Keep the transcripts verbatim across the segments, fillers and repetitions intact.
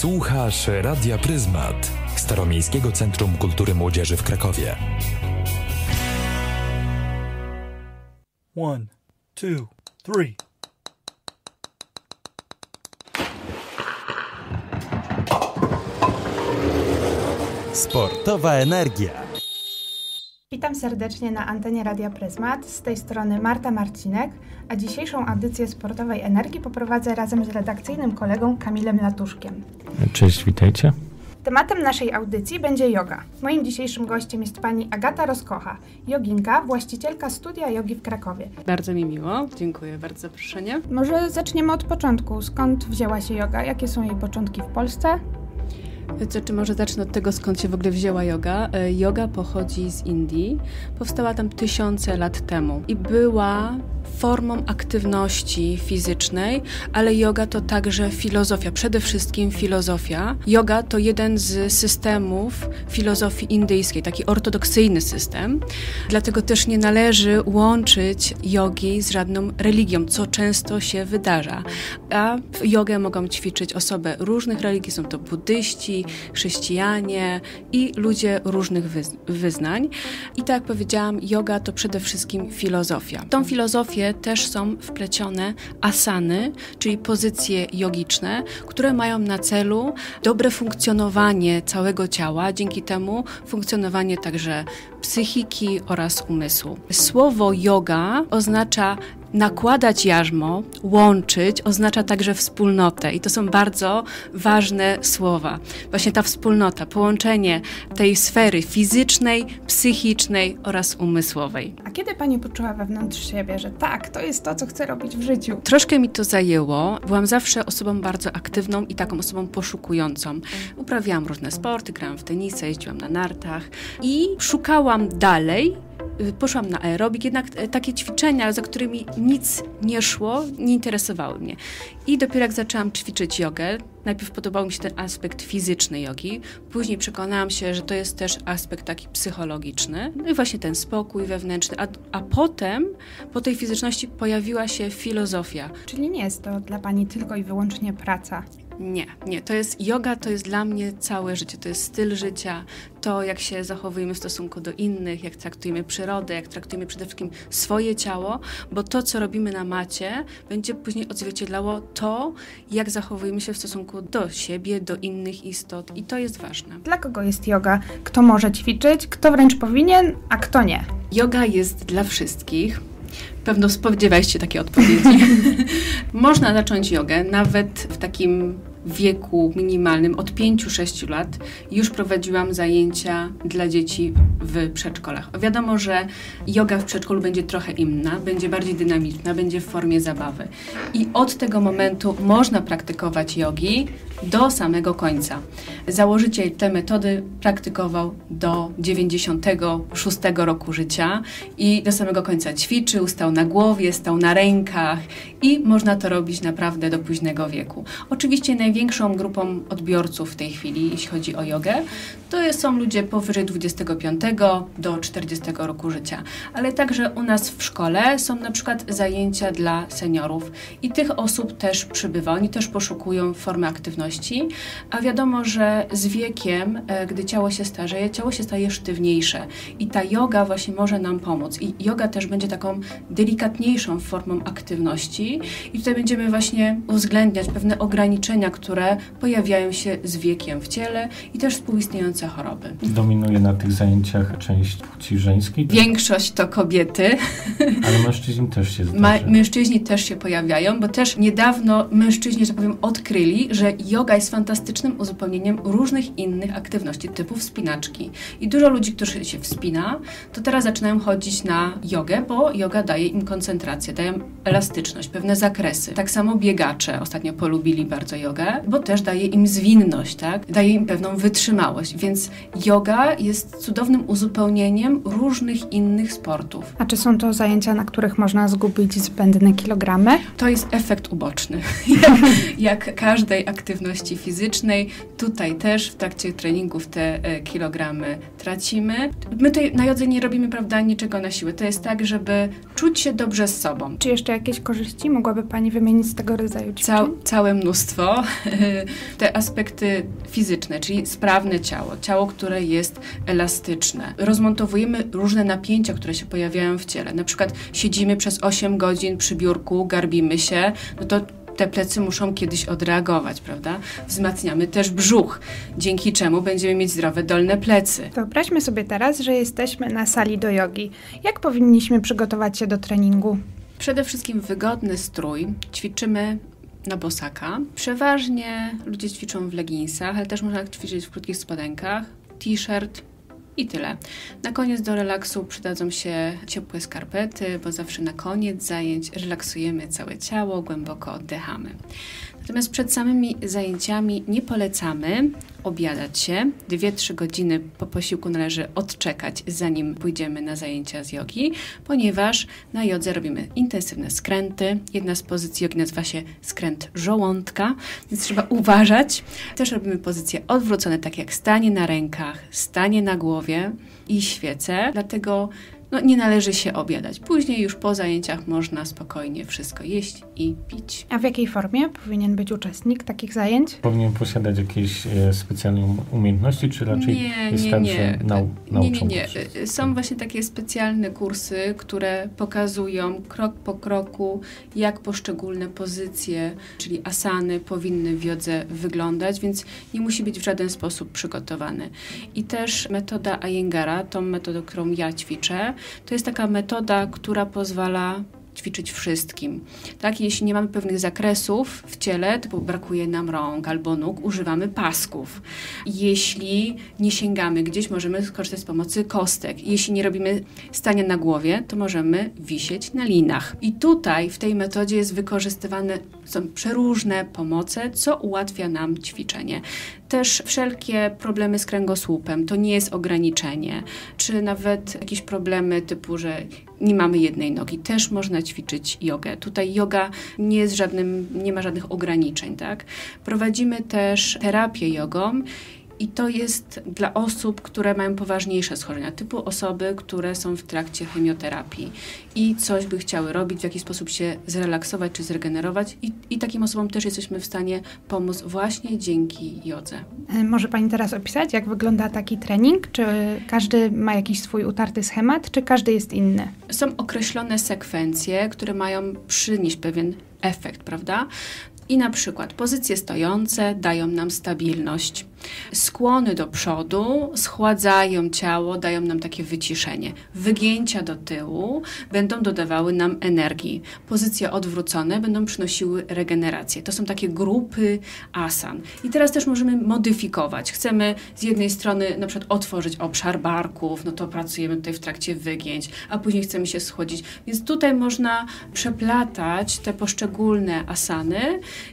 Słuchasz Radia Pryzmat, Staromiejskiego Centrum Kultury Młodzieży w Krakowie. One, two, three. Sportowa energia. Witam serdecznie na antenie Radia Pryzmat, z tej strony Marta Marcinek, a dzisiejszą audycję Sportowej Energii poprowadzę razem z redakcyjnym kolegą Kamilem Latuszkiem. Cześć, witajcie. Tematem naszej audycji będzie joga. Moim dzisiejszym gościem jest pani Agata Rozkocha, joginka, właścicielka studia jogi w Krakowie. Bardzo mi miło, dziękuję bardzo za zaproszenie. Może zaczniemy od początku. Skąd wzięła się joga? Jakie są jej początki w Polsce? Czy może zacznę od tego, skąd się w ogóle wzięła joga. Joga pochodzi z Indii, powstała tam tysiące lat temu i była formą aktywności fizycznej, ale joga to także filozofia, przede wszystkim filozofia. Joga to jeden z systemów filozofii indyjskiej, taki ortodoksyjny system, dlatego też nie należy łączyć jogi z żadną religią, co często się wydarza. A jogę mogą ćwiczyć osoby różnych religii, są to buddyści, chrześcijanie i ludzie różnych wyznań. I tak jak powiedziałam, joga to przede wszystkim filozofia. Tą filozofię też są wplecione asany, czyli pozycje jogiczne, które mają na celu dobre funkcjonowanie całego ciała, dzięki temu funkcjonowanie także psychiki oraz umysłu. Słowo joga oznacza nakładać jarzmo, łączyć, oznacza także wspólnotę i to są bardzo ważne słowa. Właśnie ta wspólnota, połączenie tej sfery fizycznej, psychicznej oraz umysłowej. A kiedy pani poczuła wewnątrz siebie, że tak, to jest to, co chcę robić w życiu? Troszkę mi to zajęło. Byłam zawsze osobą bardzo aktywną i taką osobą poszukującą. Uprawiałam różne sporty, grałam w tenisa, jeździłam na nartach i szukałam dalej. Poszłam na aerobik, jednak takie ćwiczenia, za którymi nic nie szło, nie interesowały mnie. I dopiero jak zaczęłam ćwiczyć jogę, najpierw podobał mi się ten aspekt fizyczny jogi, później przekonałam się, że to jest też aspekt taki psychologiczny, no i właśnie ten spokój wewnętrzny, a, a potem po tej fizyczności pojawiła się filozofia. Czyli nie jest to dla pani tylko i wyłącznie praca? Nie, nie. To jest joga, to jest dla mnie całe życie, to jest styl życia, to jak się zachowujemy w stosunku do innych, jak traktujemy przyrodę, jak traktujemy przede wszystkim swoje ciało, bo to, co robimy na macie, będzie później odzwierciedlało to, jak zachowujemy się w stosunku do siebie, do innych istot i to jest ważne. Dla kogo jest joga? Kto może ćwiczyć, kto wręcz powinien, a kto nie? Joga jest dla wszystkich. Pewno spodziewaliście się takie odpowiedzi. Można zacząć jogę nawet w takim wieku minimalnym, od pięciu do sześciu lat już prowadziłam zajęcia dla dzieci w przedszkolach. Wiadomo, że joga w przedszkolu będzie trochę inna, będzie bardziej dynamiczna, będzie w formie zabawy. I od tego momentu można praktykować jogi do samego końca. Założyciel tej metody praktykował do dziewięćdziesiątego szóstego roku życia i do samego końca ćwiczył, stał na głowie, stał na rękach i można to robić naprawdę do późnego wieku. Oczywiście najważniejsze Największą grupą odbiorców w tej chwili, jeśli chodzi o jogę, to są ludzie powyżej dwudziestego piątego do czterdziestego roku życia. Ale także u nas w szkole są na przykład zajęcia dla seniorów i tych osób też przybywa. Oni też poszukują formy aktywności, a wiadomo, że z wiekiem, gdy ciało się starzeje, ciało się staje sztywniejsze i ta joga właśnie może nam pomóc. I joga też będzie taką delikatniejszą formą aktywności i tutaj będziemy właśnie uwzględniać pewne ograniczenia, które pojawiają się z wiekiem w ciele i też współistniejące choroby. Dominuje na tych zajęciach część płci żeńskiej? Większość to kobiety. Ale mężczyźni też się zdarzają. Mężczyźni też się pojawiają, bo też niedawno mężczyźni, że powiem, odkryli, że joga jest fantastycznym uzupełnieniem różnych innych aktywności, typu wspinaczki. I dużo ludzi, którzy się wspina, to teraz zaczynają chodzić na jogę, bo joga daje im koncentrację, daje im elastyczność, pewne zakresy. Tak samo biegacze ostatnio polubili bardzo jogę, bo też daje im zwinność, tak? Daje im pewną wytrzymałość, więc joga jest cudownym uzupełnieniem różnych innych sportów. A czy są to zajęcia, na których można zgubić zbędne kilogramy? To jest efekt uboczny, jak, jak każdej aktywności aktywności fizycznej. Tutaj też w trakcie treningów te kilogramy tracimy. My tutaj na jodze nie robimy, prawda, niczego na siłę. To jest tak, żeby czuć się dobrze z sobą. Czy jeszcze jakieś korzyści mogłaby Pani wymienić z tego rodzaju ćwiczeń? Ca całe mnóstwo. Te aspekty fizyczne, czyli sprawne ciało, ciało, które jest elastyczne. Rozmontowujemy różne napięcia, które się pojawiają w ciele. Na przykład siedzimy przez osiem godzin przy biurku, garbimy się, no to te plecy muszą kiedyś odreagować, prawda? Wzmacniamy też brzuch, dzięki czemu będziemy mieć zdrowe dolne plecy. Wyobraźmy sobie teraz, że jesteśmy na sali do jogi. Jak powinniśmy przygotować się do treningu? Przede wszystkim wygodny strój. Ćwiczymy na bosaka. Przeważnie ludzie ćwiczą w leginsach, ale też można ćwiczyć w krótkich spodenkach, t-shirt i tyle. Na koniec do relaksu przydadzą się ciepłe skarpety, bo zawsze na koniec zajęć relaksujemy całe ciało, głęboko oddychamy. Natomiast przed samymi zajęciami nie polecamy obiadać się. dwie do trzech godziny po posiłku należy odczekać, zanim pójdziemy na zajęcia z jogi, ponieważ na jodze robimy intensywne skręty. Jedna z pozycji jogi nazywa się skręt żołądka, więc trzeba uważać. Też robimy pozycje odwrócone, tak jak stanie na rękach, stanie na głowie i świece, dlatego no, nie należy się obiadać. Później już po zajęciach można spokojnie wszystko jeść i pić. A w jakiej formie powinien być uczestnik takich zajęć? Powinien posiadać jakieś e, specjalne umiejętności, czy raczej nie, jest nie, tak, nie. że nau nauczą? Nie, nie, nie. Są właśnie takie specjalne kursy, które pokazują krok po kroku, jak poszczególne pozycje, czyli asany powinny w jodze wyglądać, więc nie musi być w żaden sposób przygotowany. I też metoda Iyengara, tą metodę, którą ja ćwiczę, to jest taka metoda, która pozwala ćwiczyć wszystkim. Tak? Jeśli nie mamy pewnych zakresów w ciele, typu brakuje nam rąk albo nóg, używamy pasków. Jeśli nie sięgamy gdzieś, możemy skorzystać z pomocy kostek. Jeśli nie robimy stania na głowie, to możemy wisieć na linach. I tutaj w tej metodzie jest wykorzystywane są przeróżne pomoce, co ułatwia nam ćwiczenie. Też wszelkie problemy z kręgosłupem, to nie jest ograniczenie, czy nawet jakieś problemy typu, że nie mamy jednej nogi, też można ćwiczyć jogę. Tutaj joga nie jest żadnym, nie ma żadnych ograniczeń, tak? Prowadzimy też terapię jogą i to jest dla osób, które mają poważniejsze schorzenia, typu osoby, które są w trakcie chemioterapii i coś by chciały robić, w jakiś sposób się zrelaksować czy zregenerować. I, i takim osobom też jesteśmy w stanie pomóc właśnie dzięki jodze. Może Pani teraz opisać, jak wygląda taki trening? Czy każdy ma jakiś swój utarty schemat, czy każdy jest inny? Są określone sekwencje, które mają przynieść pewien efekt, prawda? I na przykład pozycje stojące dają nam stabilność. Skłony do przodu schładzają ciało, dają nam takie wyciszenie. Wygięcia do tyłu będą dodawały nam energii. Pozycje odwrócone będą przynosiły regenerację. To są takie grupy asan. I teraz też możemy modyfikować. Chcemy z jednej strony na przykład otworzyć obszar barków, no to pracujemy tutaj w trakcie wygięć, a później chcemy się schłodzić. Więc tutaj można przeplatać te poszczególne asany,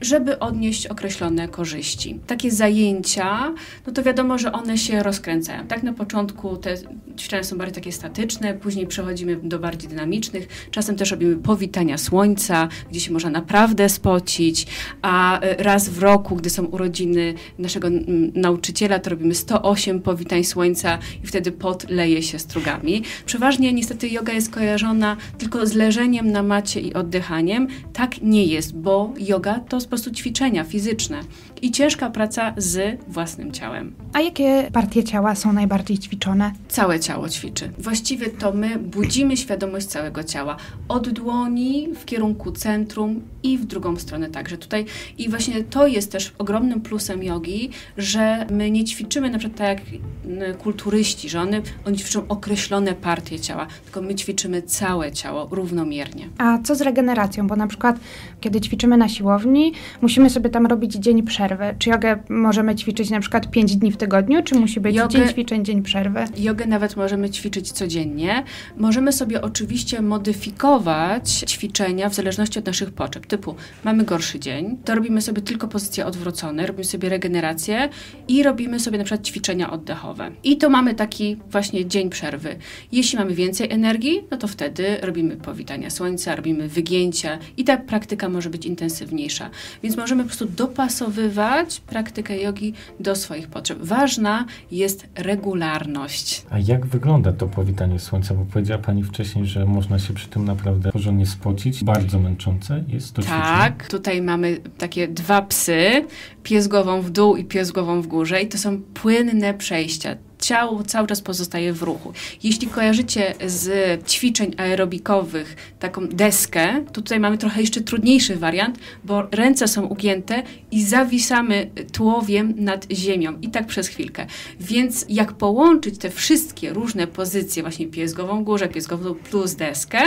żeby odnieść określone korzyści. Takie zajęcia, no to wiadomo, że one się rozkręcają. Tak na początku te ćwiczenia są bardziej takie statyczne, później przechodzimy do bardziej dynamicznych. Czasem też robimy powitania słońca, gdzie się można naprawdę spocić, a raz w roku, gdy są urodziny naszego nauczyciela, to robimy sto osiem powitań słońca i wtedy pot leje się strugami. Przeważnie niestety joga jest kojarzona tylko z leżeniem na macie i oddychaniem. Tak nie jest, bo joga to po prostu ćwiczenia fizyczne i ciężka praca z własnym ciałem. A jakie partie ciała są najbardziej ćwiczone? Całe ciało ćwiczy. Właściwie to my budzimy świadomość całego ciała. Od dłoni w kierunku centrum i w drugą stronę także tutaj. I właśnie to jest też ogromnym plusem jogi, że my nie ćwiczymy na przykład tak jak kulturyści, że one, oni ćwiczą określone partie ciała, tylko my ćwiczymy całe ciało równomiernie. A co z regeneracją? Bo na przykład kiedy ćwiczymy na siłowni, musimy sobie tam robić dzień przerwy. Czy jogę możemy ćwiczyć na przykład pięć dni w tygodniu, czy musi być jogę, dzień ćwiczeń, dzień przerwy? Jogę nawet możemy ćwiczyć codziennie. Możemy sobie oczywiście modyfikować ćwiczenia w zależności od naszych potrzeb. Typu mamy gorszy dzień, to robimy sobie tylko pozycje odwrócone, robimy sobie regenerację i robimy sobie na przykład ćwiczenia oddechowe. I to mamy taki właśnie dzień przerwy. Jeśli mamy więcej energii, no to wtedy robimy powitania słońca, robimy wygięcia i ta praktyka może być intensywniejsza. Więc możemy po prostu dopasowywać praktykę jogi do swoich potrzeb. Ważna jest regularność. A jak wygląda to powitanie słońca? Bo powiedziała Pani wcześniej, że można się przy tym naprawdę porządnie spocić. Bardzo męczące jest to ćwiczenie. Tak, tutaj mamy takie dwa psy, pies głową w dół i pies głową w górze i to są płynne przejścia. Ciało cały czas pozostaje w ruchu. Jeśli kojarzycie z ćwiczeń aerobikowych taką deskę, to tutaj mamy trochę jeszcze trudniejszy wariant, bo ręce są ugięte i zawisamy tułowiem nad ziemią i tak przez chwilkę. Więc jak połączyć te wszystkie różne pozycje, właśnie pies głową w górze, pies głową plus deskę,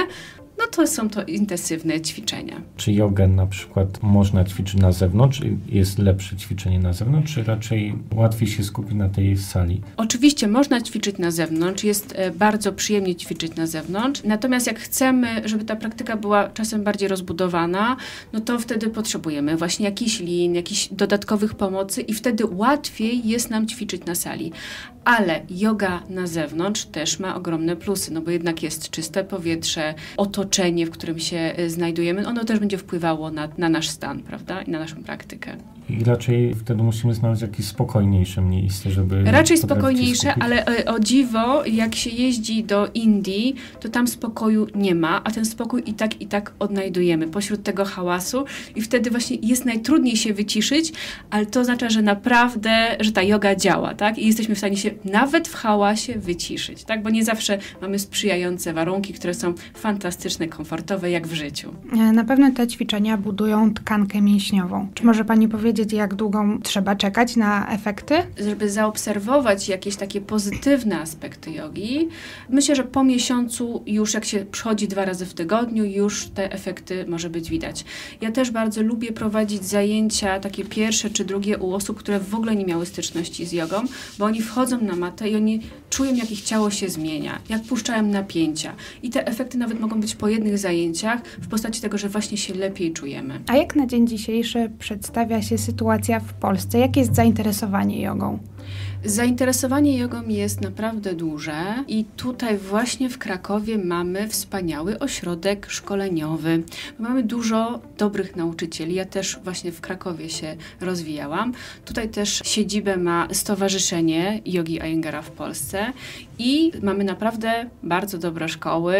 no to są to intensywne ćwiczenia. Czy jogę na przykład można ćwiczyć na zewnątrz? Jest lepsze ćwiczenie na zewnątrz, czy raczej łatwiej się skupić na tej sali? Oczywiście można ćwiczyć na zewnątrz, jest bardzo przyjemnie ćwiczyć na zewnątrz, natomiast jak chcemy, żeby ta praktyka była czasem bardziej rozbudowana, no to wtedy potrzebujemy właśnie jakichś lin, jakichś dodatkowych pomocy i wtedy łatwiej jest nam ćwiczyć na sali. Ale joga na zewnątrz też ma ogromne plusy, no bo jednak jest czyste powietrze, otoczenie, w którym się znajdujemy, ono też będzie wpływało na, na nasz stan, prawda, i na naszą praktykę. I raczej wtedy musimy znaleźć jakieś spokojniejsze miejsce, żeby... Raczej spokojniejsze, ale o dziwo, jak się jeździ do Indii, to tam spokoju nie ma, a ten spokój i tak, i tak odnajdujemy pośród tego hałasu i wtedy właśnie jest najtrudniej się wyciszyć, ale to oznacza, że naprawdę, że ta joga działa, tak, i jesteśmy w stanie się nawet w hałasie wyciszyć, tak, bo nie zawsze mamy sprzyjające warunki, które są fantastyczne, komfortowe, jak w życiu. Na pewno te ćwiczenia budują tkankę mięśniową. Czy może Pani powiedzieć, jak długo trzeba czekać na efekty? Żeby zaobserwować jakieś takie pozytywne aspekty jogi, myślę, że po miesiącu już jak się przychodzi dwa razy w tygodniu, już te efekty może być widać. Ja też bardzo lubię prowadzić zajęcia takie pierwsze czy drugie u osób, które w ogóle nie miały styczności z jogą, bo oni wchodzą na matę i oni czują, jak ich ciało się zmienia, jak puszczają napięcia. I te efekty nawet mogą być po jednych zajęciach w postaci tego, że właśnie się lepiej czujemy. A jak na dzień dzisiejszy przedstawia się sytuacja w Polsce? Jakie jest zainteresowanie jogą? Zainteresowanie jogą jest naprawdę duże i tutaj właśnie w Krakowie mamy wspaniały ośrodek szkoleniowy. Mamy dużo dobrych nauczycieli. Ja też właśnie w Krakowie się rozwijałam. Tutaj też siedzibę ma Stowarzyszenie Jogi Iyengara w Polsce i mamy naprawdę bardzo dobre szkoły.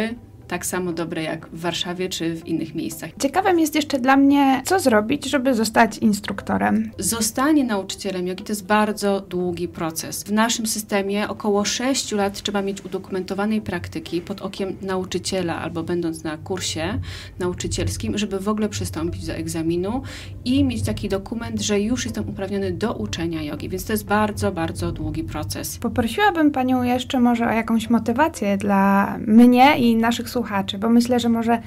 Tak samo dobre jak w Warszawie czy w innych miejscach. Ciekawym jest jeszcze dla mnie, co zrobić, żeby zostać instruktorem. Zostanie nauczycielem jogi to jest bardzo długi proces. W naszym systemie około sześciu lat trzeba mieć udokumentowanej praktyki pod okiem nauczyciela albo będąc na kursie nauczycielskim, żeby w ogóle przystąpić do egzaminu i mieć taki dokument, że już jestem uprawniony do uczenia jogi, więc to jest bardzo, bardzo długi proces. Poprosiłabym Panią jeszcze może o jakąś motywację dla mnie i naszych słuchaczy, bo myślę, że może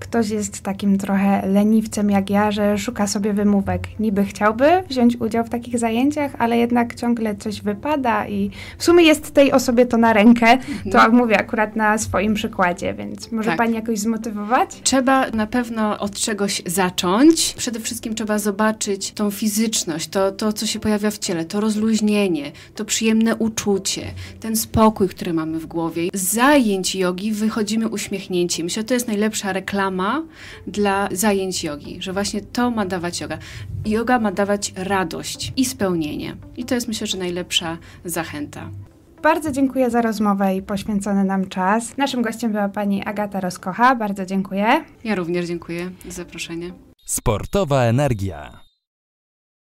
ktoś jest takim trochę leniwcem jak ja, że szuka sobie wymówek. Niby chciałby wziąć udział w takich zajęciach, ale jednak ciągle coś wypada i w sumie jest tej osobie to na rękę. To no. Mówię akurat na swoim przykładzie, więc może tak. Pani jakoś zmotywować? Trzeba na pewno od czegoś zacząć. Przede wszystkim trzeba zobaczyć tą fizyczność, to, to co się pojawia w ciele, to rozluźnienie, to przyjemne uczucie, ten spokój, który mamy w głowie. Z zajęć jogi wychodzimy uśmiechnięci. Myślę, że to jest najlepsza reklama dla zajęć jogi, że właśnie to ma dawać joga. Joga ma dawać radość i spełnienie. I to jest, myślę, że najlepsza zachęta. Bardzo dziękuję za rozmowę i poświęcony nam czas. Naszym gościem była Pani Agata Rozkocha. Bardzo dziękuję. Ja również dziękuję za zaproszenie. Sportowa Energia.